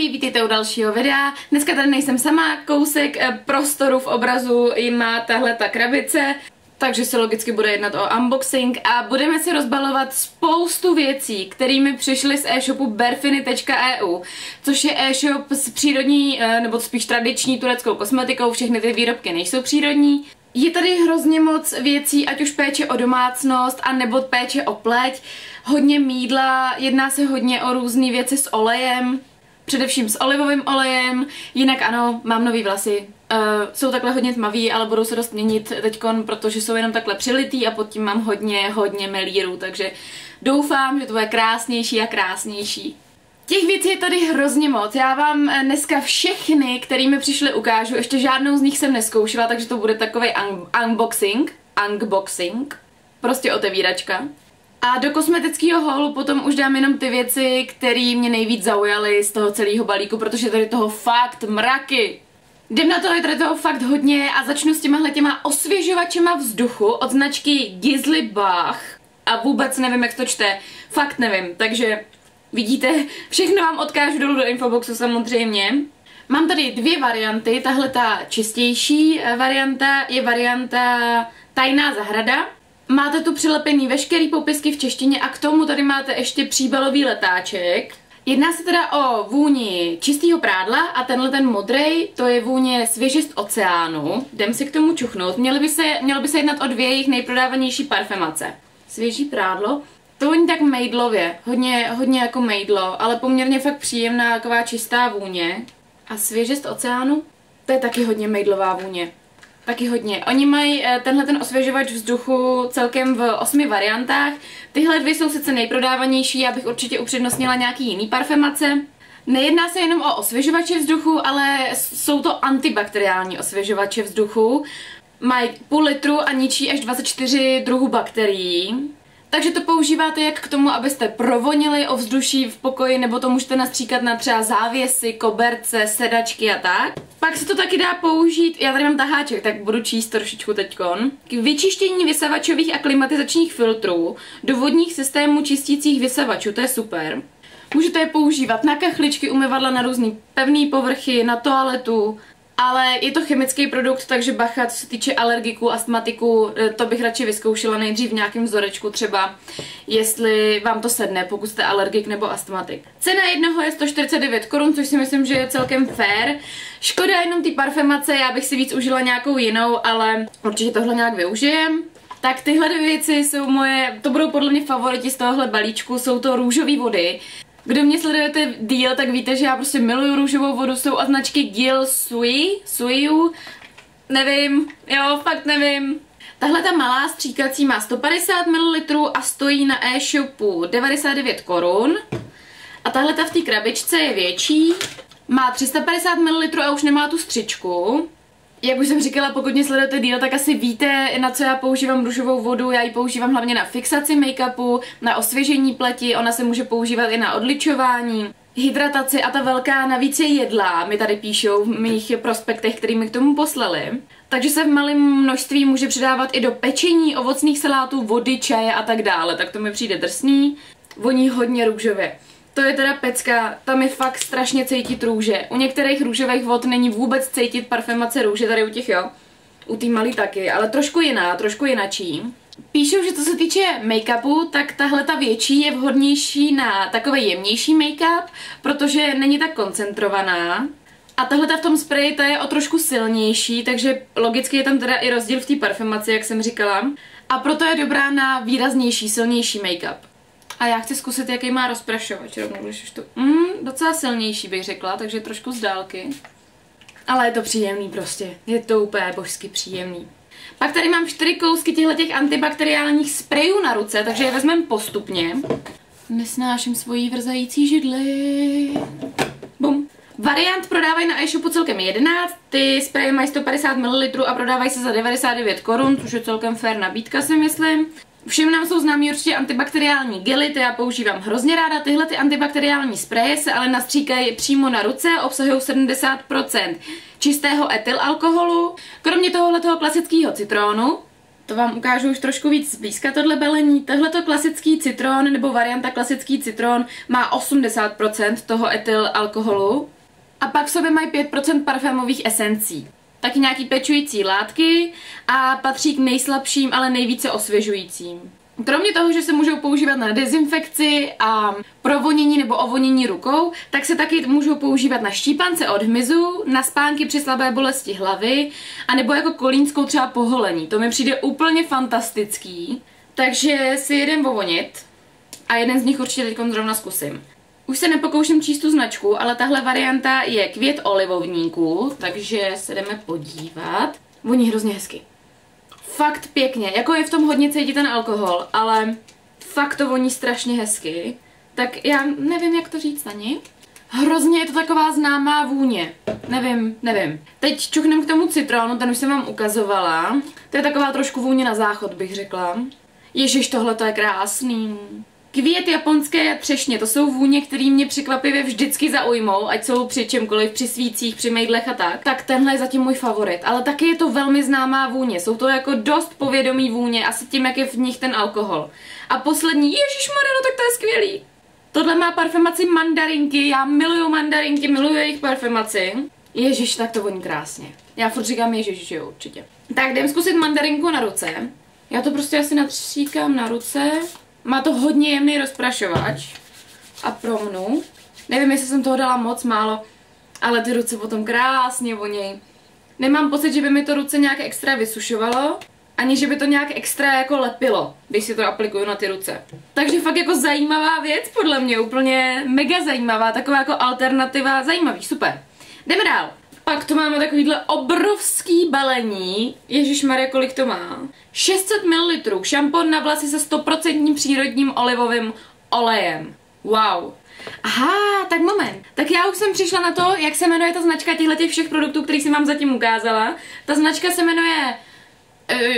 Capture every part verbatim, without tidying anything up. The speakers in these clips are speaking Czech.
lidi, vítejte u dalšího videa. Dneska tady nejsem sama, kousek prostoru v obrazu má tahle ta krabice, takže se logicky bude jednat o unboxing a budeme si rozbalovat spoustu věcí, kterými přišly z e-shopu Berfini tečka e u, což je e-shop s přírodní, nebo spíš tradiční tureckou kosmetikou, všechny ty výrobky nejsou přírodní. Je tady hrozně moc věcí, ať už péče o domácnost, a nebo péče o pleť, hodně mýdla, jedná se hodně o různé věci s olejem, především s olivovým olejem, jinak ano, mám nový vlasy. Uh, jsou takhle hodně tmavý, ale budou se dost měnit teďkon, protože jsou jenom takhle přilitý a pod tím mám hodně, hodně melíru, takže doufám, že to bude krásnější a krásnější. Těch věcí je tady hrozně moc, já vám dneska všechny, které mi přišly, ukážu, ještě žádnou z nich jsem nezkoušela, takže to bude takový un unboxing, unboxing, prostě otevíračka. A do kosmetického haulu potom už dám jenom ty věci, které mě nejvíc zaujaly z toho celého balíku, protože tady toho fakt mraky. Jdem na to, je tady toho fakt hodně a začnu s těmahle těma osvěžovačema vzduchu od značky Gizli Bach. A vůbec nevím, jak to čte, fakt nevím, takže... Vidíte, všechno vám odkážu dolů do infoboxu samozřejmě. Mám tady dvě varianty, tahle ta čistější varianta je varianta Tajná zahrada. Máte tu přilepený veškerý popisky v češtině a k tomu tady máte ještě příbalový letáček. Jedná se teda o vůni čistého prádla a tenhle ten modrej, to je vůně Svěžest oceánu. Jdem si k tomu čuchnout, měly by se, mělo by se jednat o dvě jejich nejprodávanější parfemace. Svěží prádlo. To voní tak mejdlově, hodně, hodně jako mejdlo, ale poměrně fakt příjemná, taková čistá vůně. A Svěžest oceánu? To je taky hodně mejdlová vůně. Taky hodně. Oni mají tenhle ten osvěžovač vzduchu celkem v osmi variantách. Tyhle dvě jsou sice nejprodávanější, já bych určitě upřednostnila nějaký jiný parfemace. Nejedná se jenom o osvěžovače vzduchu, ale jsou to antibakteriální osvěžovače vzduchu. Mají půl litru a ničí až dvacet čtyři druhů bakterií. Takže to používáte jak k tomu, abyste provonili ovzduší v pokoji, nebo to můžete nastříkat na třeba závěsy, koberce, sedačky a tak. Pak se to taky dá použít, já tady mám taháček, tak budu číst trošičku teďkon. K vyčištění vysavačových a klimatizačních filtrů do vodních systémů čistících vysavačů, to je super. Můžete je používat na kachličky, umyvadla, na různý pevný povrchy, na toaletu. Ale je to chemický produkt, takže bacha, co se týče alergiků, astmatiků, to bych radši vyzkoušela nejdřív v nějakém vzorečku třeba, jestli vám to sedne, pokud jste alergik nebo astmatik. Cena jednoho je sto čtyřicet devět korun, což si myslím, že je celkem fair. Škoda jenom ty parfemace, já bych si víc užila nějakou jinou, ale určitě tohle nějak využijem. Tak tyhle dvě věci jsou moje, to budou podle mě favoriti z tohohle balíčku, jsou to růžové vody. Kdo mě sledujete díl, tak víte, že já prostě miluju růžovou vodu, jsou od značky Díl Sui, Suiu, nevím, jo, fakt nevím. Tahle ta malá stříkací má sto padesát mililitrů a stojí na e-shopu devadesát devět korun. A tahle ta v té krabičce je větší, má tři sta padesát mililitrů a už nemá tu stříčku. Jak už jsem říkala, pokud mě sledujete díl, tak asi víte, na co já používám růžovou vodu. Já ji používám hlavně na fixaci make-upu, na osvěžení pleti, ona se může používat i na odličování, hydrataci a ta velká navíc je jedlá, mi tady píšou v mých prospektech, který mi k tomu poslali. Takže se v malém množství může přidávat i do pečení, ovocných salátů, vody, čaje a tak dále, tak to mi přijde drsný. Voní hodně růžově. To je teda pecka, tam je fakt strašně cítit růže. U některých růžových vod není vůbec cítit parfemace růže, tady u těch jo, u té malý taky, ale trošku jiná, trošku jinačí. Píšou, že co se týče make-upu, tak tahle ta větší je vhodnější na takový jemnější make-up, protože není tak koncentrovaná. A tahle ta v tom spreji, ta je o trošku silnější, takže logicky je tam teda i rozdíl v té parfemaci, jak jsem říkala. A proto je dobrá na výraznější, silnější make-up. A já chci zkusit, jaký má rozprašovač rovnou, když už to... Mm, docela silnější bych řekla, takže trošku z dálky. Ale je to příjemný prostě. Je to úplně božsky příjemný. Pak tady mám čtyři kousky těchto antibakteriálních sprejů na ruce, takže je vezmeme postupně. Nesnáším svoji vrzající židli. Bum. Variant prodávají na e-shopu celkem jedenáct, ty spreje mají sto padesát mililitrů a prodávají se za devadesát devět korun, což je celkem fair nabídka, si myslím. Všem nám jsou známí určitě antibakteriální gely, ty já používám hrozně ráda, tyhle ty antibakteriální spreje se ale nastříkají přímo na ruce, obsahují sedmdesát procent čistého etylalkoholu, kromě tohohletoho klasického citrónu, To vám ukážu už trošku víc zblízka tohle balení. Tohleto klasický citron nebo varianta klasický citron má osmdesát procent toho etylalkoholu a pak v sobě mají pět procent parfémových esencí. Taky nějaký pečující látky a patří k nejslabším, ale nejvíce osvěžujícím. Kromě toho, že se můžou používat na dezinfekci a provonění nebo ovonění rukou, tak se taky můžou používat na štípance od hmyzu, na spánky při slabé bolesti hlavy, anebo jako kolínskou třeba poholení. To mi přijde úplně fantastický. Takže si jeden ovonit a jeden z nich určitě teď zrovna zkusím. Už se nepokouším číst tu značku, ale tahle varianta je květ olivovníku, takže se jdeme podívat. Voní hrozně hezky. Fakt pěkně, jako je v tom hodně cítit ten alkohol, ale fakt to voní strašně hezky. Tak já nevím, jak to říct ani. Hrozně je to taková známá vůně. Nevím, nevím. Teď čuchnem k tomu citronu, ten už jsem vám ukazovala. To je taková trošku vůně na záchod, bych řekla. Ježiš, tohle to je krásný. Květ japonské třešně, to jsou vůně, které mě překvapivě vždycky zaujmou, ať jsou při čemkoliv, při svících, při mejdlech a tak. Tak tenhle je zatím můj favorit, ale taky je to velmi známá vůně, jsou to jako dost povědomí vůně, asi tím, jak je v nich ten alkohol. A poslední, ježišmarino, no tak to je skvělý. Tohle má parfemaci mandarinky, já miluju mandarinky, miluju jejich parfemaci. Ježiš, tak to voní krásně. Já furt říkám ježiš, že jo, určitě. Tak jdem zkusit mandarinku na ruce. Já to prostě asi natříkám na ruce. Má to hodně jemný rozprašovač a promnu. Nevím, jestli jsem toho dala moc málo, ale ty ruce potom krásně voní. Nemám pocit, že by mi to ruce nějak extra vysušovalo, ani že by to nějak extra jako lepilo, když si to aplikuju na ty ruce. Takže fakt jako zajímavá věc, podle mě úplně mega zajímavá, taková jako alternativa, zajímavý, super. Jdeme dál. Pak to máme takovýhle obrovský balení. Ježišmarja, kolik to má? šest set mililitrů. Šampon na vlasy se sto procent přírodním olivovým olejem. Wow. Aha, tak moment. Tak já už jsem přišla na to, jak se jmenuje ta značka těchto všech produktů, který jsem vám zatím ukázala. Ta značka se jmenuje...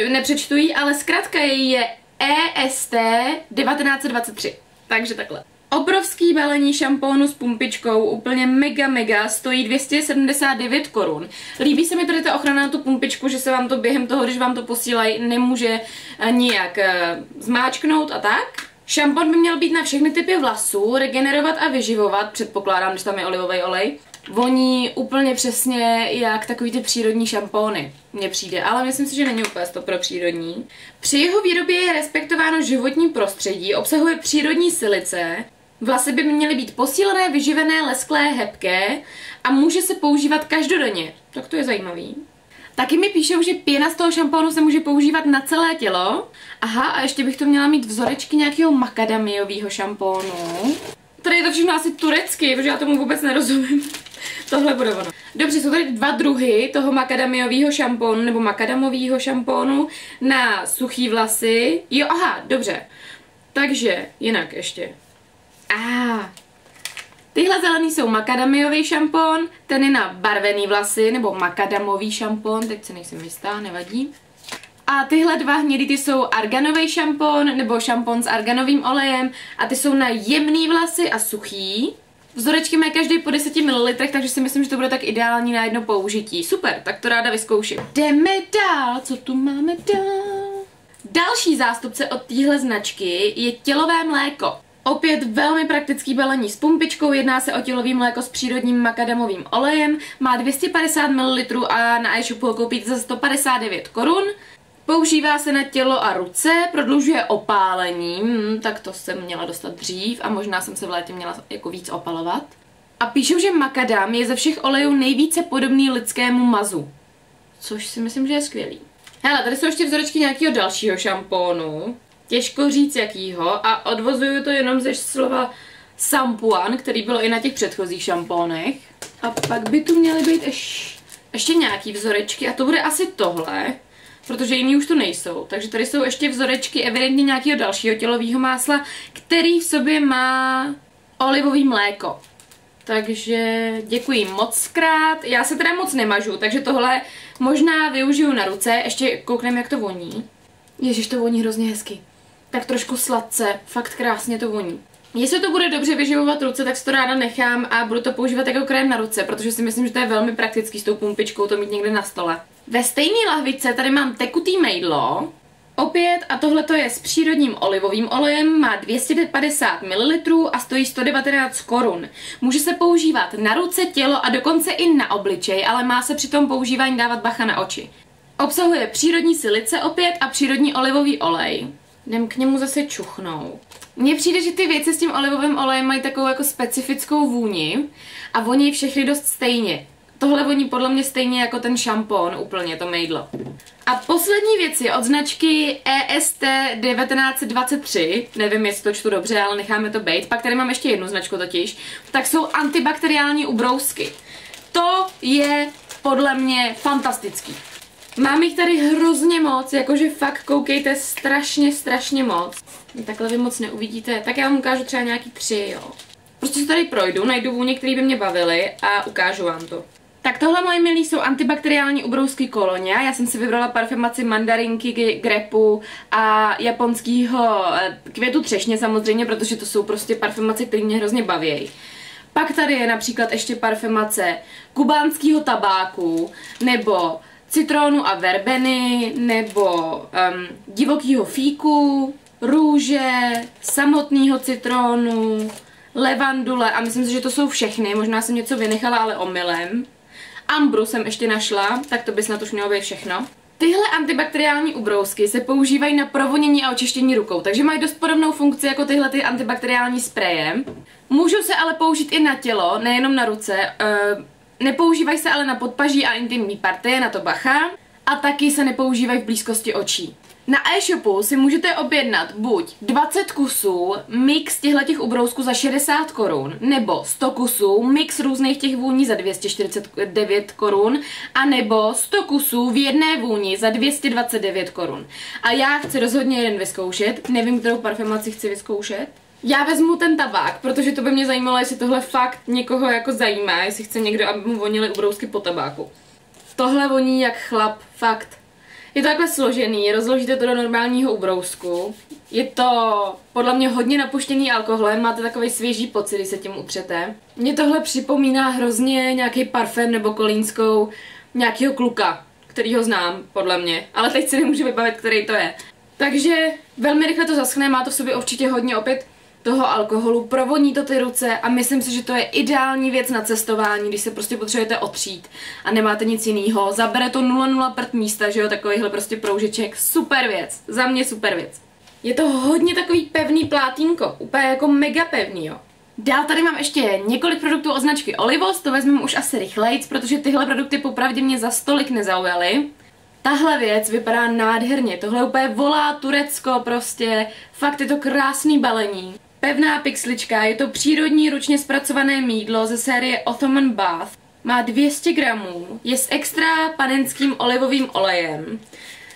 nepřečtu ji, ale zkrátka její je E S T devatenáct set dvacet tři. Takže takhle. Obrovský balení šampónu s pumpičkou, úplně mega mega, stojí dvě stě sedmdesát devět korun. Líbí se mi tady ta ochrana na tu pumpičku, že se vám to během toho, když vám to posílají, nemůže nijak zmáčknout a tak. Šampon by měl být na všechny typy vlasů, regenerovat a vyživovat, předpokládám, když tam je olivový olej. Voní úplně přesně jak takový ty přírodní šampóny, mně přijde, ale myslím si, že není úplně to pro přírodní. Při jeho výrobě je respektováno životní prostředí, obsahuje přírodní silice. Vlasy by měly být posílené, vyživené, lesklé, hebké a může se používat každodenně. Tak to je zajímavý. Taky mi píšou, že pěna z toho šampónu se může používat na celé tělo. Aha, a ještě bych to měla mít vzorečky nějakého makadamiového šampónu. Tady je to všechno asi turecky, protože já tomu vůbec nerozumím. Tohle bude ono. Dobře, jsou tady dva druhy toho makadamiového šampónu nebo makadamového šampónu na suchý vlasy. Jo, aha, dobře. Takže, jinak ještě. Ah, tyhle zelený jsou makadamiový šampón, ten je na barvený vlasy, nebo makadamový šampón, teď se nejsem jistá, nevadí. A tyhle dva hnědý, ty jsou arganový šampón, nebo šampón s arganovým olejem, a ty jsou na jemný vlasy a suchý. Vzorečky mají každý po deseti mililitrech, takže si myslím, že to bude tak ideální na jedno použití. Super, tak to ráda vyzkouším. Jdeme dál, co tu máme dál? Další zástupce od téhle značky je tělové mléko. Opět velmi praktický balení s pumpičkou, jedná se o tělový mléko s přírodním makadamovým olejem, má dvě stě padesát mililitrů a na e-shopu ho koupíte za sto padesát devět korun. Používá se na tělo a ruce, prodlužuje opálení, hmm, tak to jsem měla dostat dřív a možná jsem se v létě měla jako víc opalovat. A píšou, že makadam je ze všech olejů nejvíce podobný lidskému mazu, což si myslím, že je skvělý. Hele, tady jsou ještě vzorečky nějakého dalšího šampónu. Těžko říct jakýho a odvozuju to jenom ze slova sampuan, který bylo i na těch předchozích šampónech. A pak by tu měly být ješ... ještě nějaký vzorečky a to bude asi tohle, protože jiný už tu nejsou. Takže tady jsou ještě vzorečky evidentně nějakého dalšího tělového másla, který v sobě má olivový mléko. Takže děkuji moc krát. Já se teda moc nemažu, takže tohle možná využiju na ruce. Ještě koukneme, jak to voní. Ježiš, to voní hrozně hezky. Tak trošku sladce, fakt krásně to voní. Jestli to bude dobře vyživovat ruce, tak si to ráda nechám a budu to používat jako krém na ruce, protože si myslím, že to je velmi praktický s tou pumpičkou to mít někde na stole. Ve stejné lahvičce tady mám tekutý mejdlo Opět, a tohleto je s přírodním olivovým olejem, má dvě stě padesát mililitrů a stojí sto devatenáct korun. Může se používat na ruce, tělo a dokonce i na obličej, ale má se při tom používání dávat bacha na oči. Obsahuje přírodní silice opět a přírodní olivový olej. Jdem k němu zase čuchnout. Mně přijde, že ty věci s tím olivovým olejem mají takovou jako specifickou vůni a voní všechny dost stejně. Tohle voní podle mě stejně jako ten šampon, úplně to mejdlo. A poslední věc je od značky E S T devatenáct dvacet tři, nevím, jestli to čtu dobře, ale necháme to být. Pak tady mám ještě jednu značku totiž, tak jsou antibakteriální ubrousky. To je podle mě fantastický. Mám jich tady hrozně moc, jakože fakt koukejte, strašně, strašně moc. Takhle vy moc neuvidíte, tak já vám ukážu třeba nějaký tři, jo. Prostě se tady projdu, najdu vůně, které by mě bavily a ukážu vám to. Tak tohle, moje milí, jsou antibakteriální ubrousky Koloně. Já jsem si vybrala parfumaci mandarinky, grepu a japonského květu třešně samozřejmě, protože to jsou prostě parfumace, které mě hrozně baví. Pak tady je například ještě parfumace kubánského tabáku, nebo citronu a verbeny, nebo um, divokýho fíku, růže, samotného citronu, levandule a myslím si, že to jsou všechny. Možná jsem něco vynechala, ale omylem. Ambru jsem ještě našla, tak to by snad už mělo být všechno. Tyhle antibakteriální ubrousky se používají na provonění a očištění rukou, takže mají dost podobnou funkci jako tyhle ty antibakteriální spreje. Můžou se ale použít i na tělo, nejenom na ruce. E, nepoužívají se ale na podpaží a intimní partie, na to bacha. A taky se nepoužívají v blízkosti očí. Na e-shopu si můžete objednat buď dvacet kusů mix těchto ubrousků za šedesát korun, nebo sto kusů mix různých těch vůní za dvě stě čtyřicet devět korun, a nebo sto kusů v jedné vůni za dvě stě dvacet devět korun. A já chci rozhodně jeden vyzkoušet, nevím, kterou parfumaci chci vyzkoušet. Já vezmu ten tabák, protože to by mě zajímalo, jestli tohle fakt někoho jako zajímá, jestli chce někdo, aby mu vonily ubrousky po tabáku. Tohle voní jak chlap, fakt. Je to takhle složený, rozložíte to do normálního ubrousku. Je to podle mě hodně napuštěný alkoholem, máte takový svěží pocit, když se tím utřete. Mně tohle připomíná hrozně nějaký parfém nebo kolínskou nějakého kluka, který ho znám, podle mě. Ale teď si nemůžu vybavit, který to je. Takže velmi rychle to zaschne, má to v sobě určitě hodně opět toho alkoholu, provoní to ty ruce a myslím si, že to je ideální věc na cestování, když se prostě potřebujete otřít a nemáte nic jiného. Zabere to nula celá nula prd místa, že jo, takovýhle prostě proužeček. Super věc, za mě super věc. Je to hodně takový pevný plátínko, úplně jako mega pevný, jo. Dál tady mám ještě několik produktů od značky Olivos, to vezmeme už asi rychlejc, protože tyhle produkty popravdě mě za stolik nezaujaly. Tahle věc vypadá nádherně, tohle úplně volá Turecko prostě, fakt je to krásný balení. Pevná pixlička, je to přírodní ručně zpracované mýdlo ze série Ottoman Bath. Má dvě stě gramů, je s extra panenským olivovým olejem.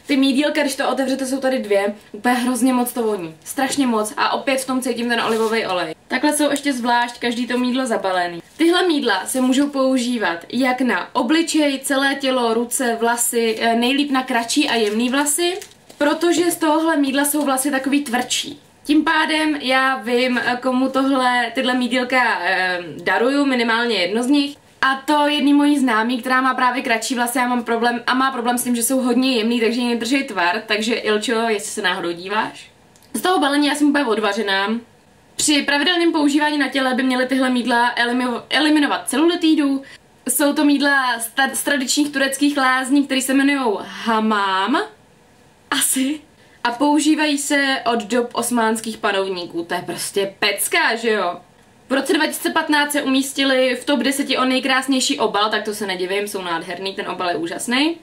Ty mýdílka, když to otevřete, jsou tady dvě, úplně hrozně moc to voní. Strašně moc a opět v tom cítím ten olivový olej. Takhle jsou ještě zvlášť každý to mýdlo zabalený. Tyhle mýdla se můžou používat jak na obličej, celé tělo, ruce, vlasy, nejlíp na kratší a jemný vlasy, protože z tohohle mýdla jsou vlasy takový tvrdší. Tím pádem já vím, komu tohle, tyhle mýdílka eh, daruju, minimálně jedno z nich. A to jedný mojí známý, která má právě kratší vlasy a, mám problém, a má problém s tím, že jsou hodně jemný, takže ji nedrží tvar. Takže Ilčo, jestli se náhodou díváš. Z toho balení já jsem úplně odvařená. Při pravidelném používání na těle by měly tyhle mýdla eliminovat celulitidu. Jsou to mýdla z, z tradičních tureckých lázní, které se jmenují Hamám. Asi. A používají se od dob osmánských panovníků. To je prostě pecka, že jo? V roce dva tisíce patnáct se umístili v top deset o nejkrásnější obal, tak to se nedivím, jsou nádherný, ten obal je úžasný.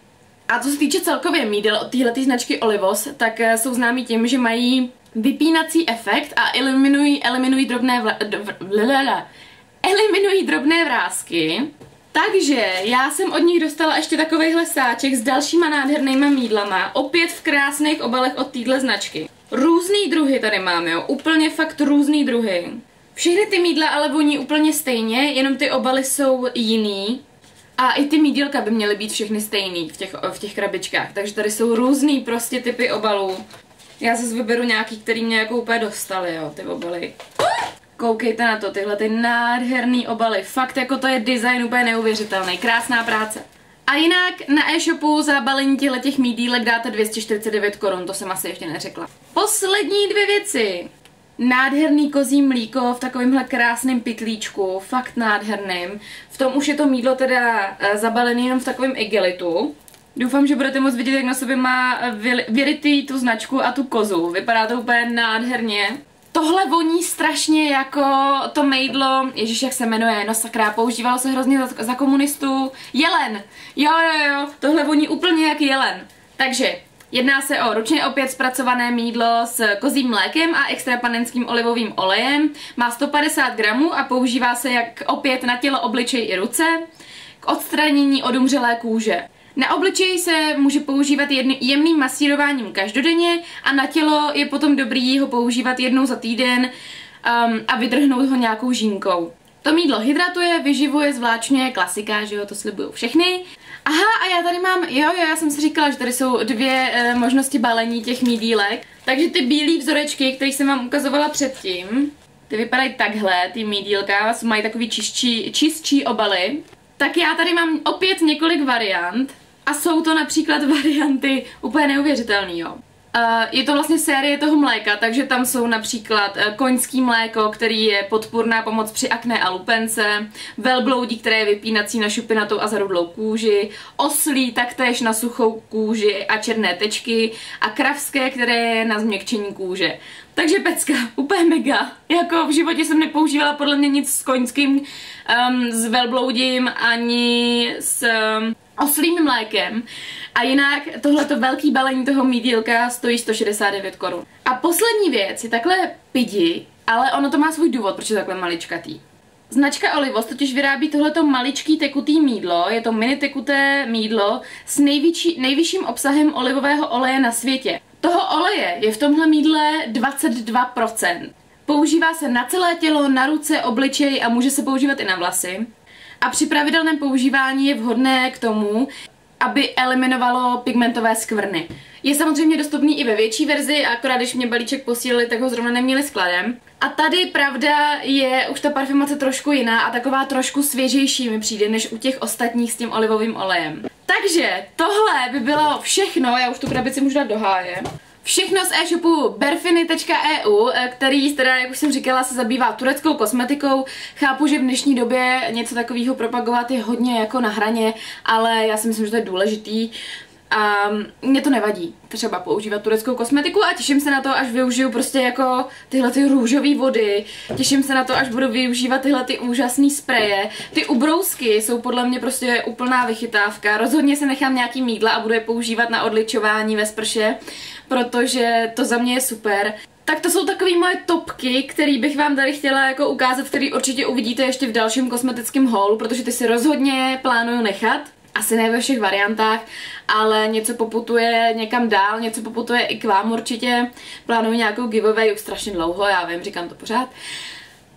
A co se týče celkově mýdel od téhletý značky Olivos, tak jsou známí tím, že mají vypínací efekt a eliminují, eliminují, drobné, vla, dv, lelele, eliminují drobné vrásky. Takže já jsem od nich dostala ještě takovejhle sáček s dalšíma nádhernýma mýdlama, opět v krásných obalech od téhle značky. Různý druhy tady máme, jo, úplně fakt různý druhy. Všechny ty mýdla ale voní úplně stejně, jenom ty obaly jsou jiný. A i ty mýdílka by měly být všechny stejný v těch, v těch krabičkách, takže tady jsou různý prostě typy obalů. Já zase vyberu nějaký, který mě jako úplně dostaly, jo, ty obaly. Koukejte na to, tyhle ty nádherný obaly, fakt jako to je design úplně neuvěřitelný, krásná práce. A jinak na e-shopu za balení těchto mých dílek dáte dvě stě čtyřicet devět korun, to jsem asi ještě neřekla. Poslední dvě věci. Nádherný kozí mlíko v takovémhle krásném pytlíčku, fakt nádherným. V tom už je to mýdlo teda zabalené jenom v takovém igelitu. Doufám, že budete moct vidět, jak na sobě má vyrytý tu značku a tu kozu. Vypadá to úplně nádherně. Tohle voní strašně jako to mejdlo, ježiš, jak se jmenuje, no sakra, používalo se hrozně za, za komunistů. Jelen! Jo, jo, jo, tohle voní úplně jak jelen. Takže jedná se o ručně opět zpracované mýdlo s kozím mlékem a extra panenským olivovým olejem. Má sto padesát gramů a používá se jak opět na tělo, obličej i ruce k odstranění odumřelé kůže. Na obličej se může používat jemným masírováním každodenně a na tělo je potom dobrý ho používat jednou za týden um, a vydrhnout ho nějakou žínkou. To mýdlo hydratuje, vyživuje, zvláčně, klasika, že jo, to slibuju všechny. Aha, a já tady mám, jo, jo, já jsem si říkala, že tady jsou dvě e, možnosti balení těch mýdílek. Takže ty bílé vzorečky, které jsem vám ukazovala předtím, ty vypadají takhle, ty mýdílka, mají takový čistší, čistší obaly. Tak já tady mám opět několik variant. A jsou to například varianty úplně neuvěřitelný, jo. Je to vlastně série toho mléka, takže tam jsou například koňský mléko, který je podpůrná pomoc při akné a lupence, velbloudí, které je vypínací na šupinatou a zarudlou kůži, oslí taktéž na suchou kůži a černé tečky a kravské, které je na změkčení kůže. Takže pecka, úplně mega. Jako v životě jsem nepoužívala podle mě nic s koňským, um, s velbloudím ani s... Um, oslým mlékem. A jinak tohleto velký balení toho mýdílka stojí sto šedesát devět korun. A poslední věc je takhle pidi, ale ono to má svůj důvod, proč je takhle maličkatý. Značka Olivos totiž vyrábí tohleto maličký tekutý mýdlo, je to mini tekuté mýdlo s nejvyšší, nejvyšším obsahem olivového oleje na světě. Toho oleje je v tomhle mýdle dvacet dva procent. Používá se na celé tělo, na ruce, obličej a může se používat i na vlasy. A při pravidelném používání je vhodné k tomu, aby eliminovalo pigmentové skvrny. Je samozřejmě dostupný i ve větší verzi, akorát když mě balíček posílili, tak ho zrovna neměli skladem. A tady, pravda, je už ta parfumace trošku jiná a taková trošku svěžejší mi přijde, než u těch ostatních s tím olivovým olejem. Takže tohle by bylo všechno, já už tu krabici můžu dát do háje. Všechno z e-shopu Berfini tečka e u, který teda, jak už jsem říkala, se zabývá tureckou kosmetikou. Chápu, že v dnešní době něco takového propagovat je hodně jako na hraně, ale já si myslím, že to je důležitý. A mě to nevadí, třeba používat tureckou kosmetiku a těším se na to, až využiju prostě jako tyhle ty růžové vody. Těším se na to, až budu využívat tyhle ty úžasné spreje. Ty ubrousky jsou podle mě prostě úplná vychytávka. Rozhodně se nechám nějaký mýdla a budu je používat na odličování ve sprše, protože to za mě je super. Tak to jsou takové moje topky, které bych vám tady chtěla jako ukázat, které určitě uvidíte ještě v dalším kosmetickém haulu, protože ty si rozhodně plánuju nechat. Asi ne ve všech variantách, ale něco poputuje někam dál, něco poputuje i k vám určitě. Plánuju nějakou giveaway už strašně dlouho, já vím, říkám to pořád.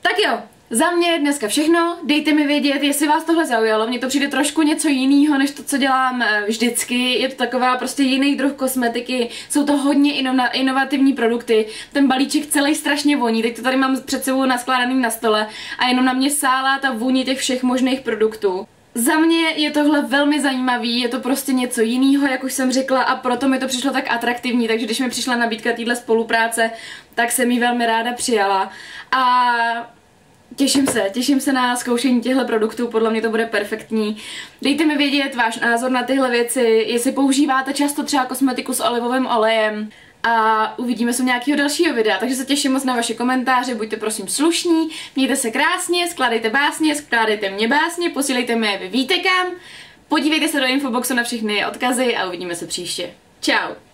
Tak jo, za mě dneska všechno. Dejte mi vědět, jestli vás tohle zaujalo. Mně to přijde trošku něco jiného, než to, co dělám vždycky. Je to taková prostě jiný druh kosmetiky. Jsou to hodně inovativní produkty. Ten balíček celý strašně voní. Teď to tady mám před sebou naskládaným na stole a jenom na mě sálá ta vůně těch všech možných produktů. Za mě je tohle velmi zajímavý, je to prostě něco jiného, jak už jsem řekla, a proto mi to přišlo tak atraktivní, takže když mi přišla nabídka téhle spolupráce, tak jsem ji velmi ráda přijala. A těším se, těším se na zkoušení těchto produktů, podle mě to bude perfektní. Dejte mi vědět váš názor na tyhle věci, jestli používáte často třeba kosmetiku s olivovým olejem. A uvidíme se u nějakého dalšího videa, takže se těším moc na vaše komentáře, buďte prosím slušní, mějte se krásně, skládejte básně, skládejte mě básně, posílejte mi je, vy víte kam, podívejte se do infoboxu na všechny odkazy a uvidíme se příště. Čau!